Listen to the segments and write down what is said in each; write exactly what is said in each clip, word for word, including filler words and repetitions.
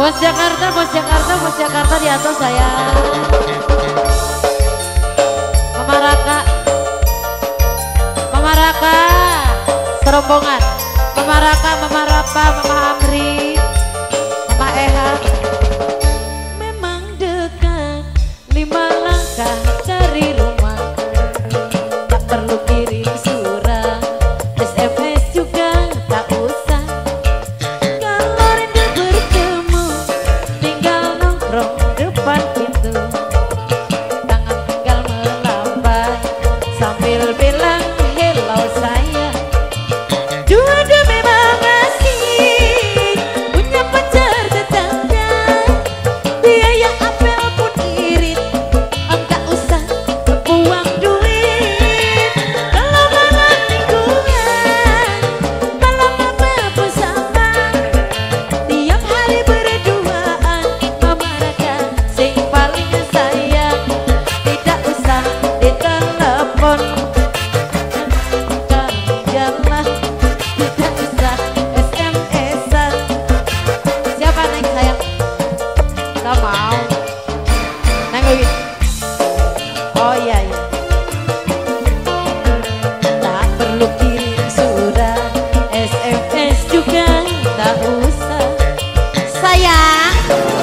Bos Jakarta, Bos Jakarta, Bos Jakarta di atas saya. Mama Raka, Mama Raka, serombongan. Mama Raka, Mama Rapa, Mama Amri, Mama Eha. Memang dekat lima langkah dari rumah, tak perlu kirim surat, S M S juga tak usah. Kalau rindu bertemu, tinggal nongkrong depan pintu, tangan tinggal melambai sambil bilang hello saya.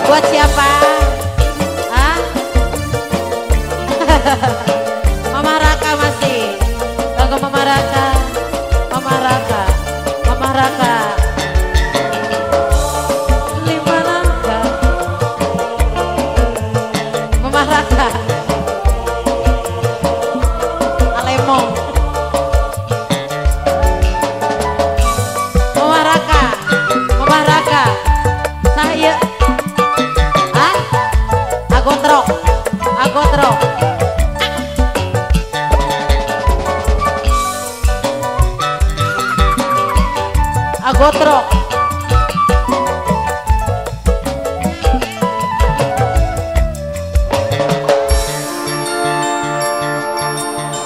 Buat siapa? Ah? Mama Raka masih. Kalau Mama Raka, Mama Raka, Mama Raka. Lima langkah. Mama Raka. Alemo. Mama Raka, Mama Raka. Saya. Agotrok, agotrok.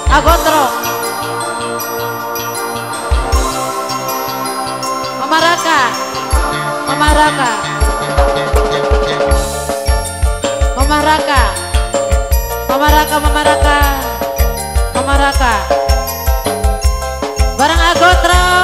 Mama Raka, Mama Raka, Mama Raka, Mama Raka, Mama Raka, Mama Raka. Barang agotrok.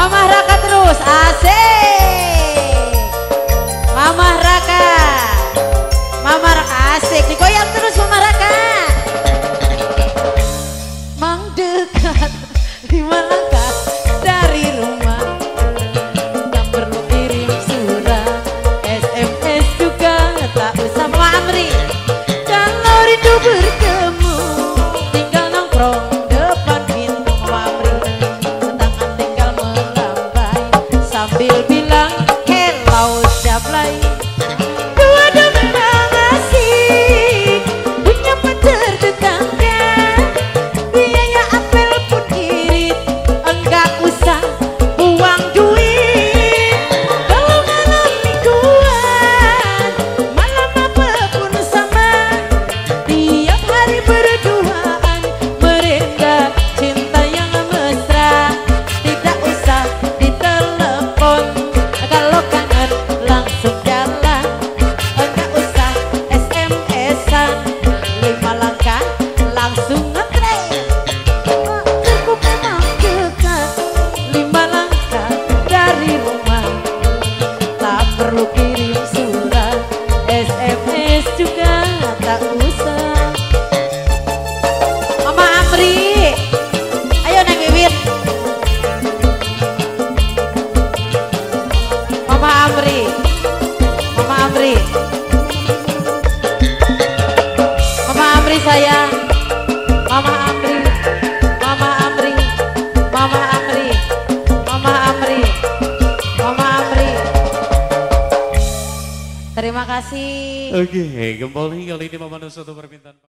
Mama Raka terus, asik. Terima kasih. Oke, okay. Gempol nih kali ini memenuhi suatu permintaan.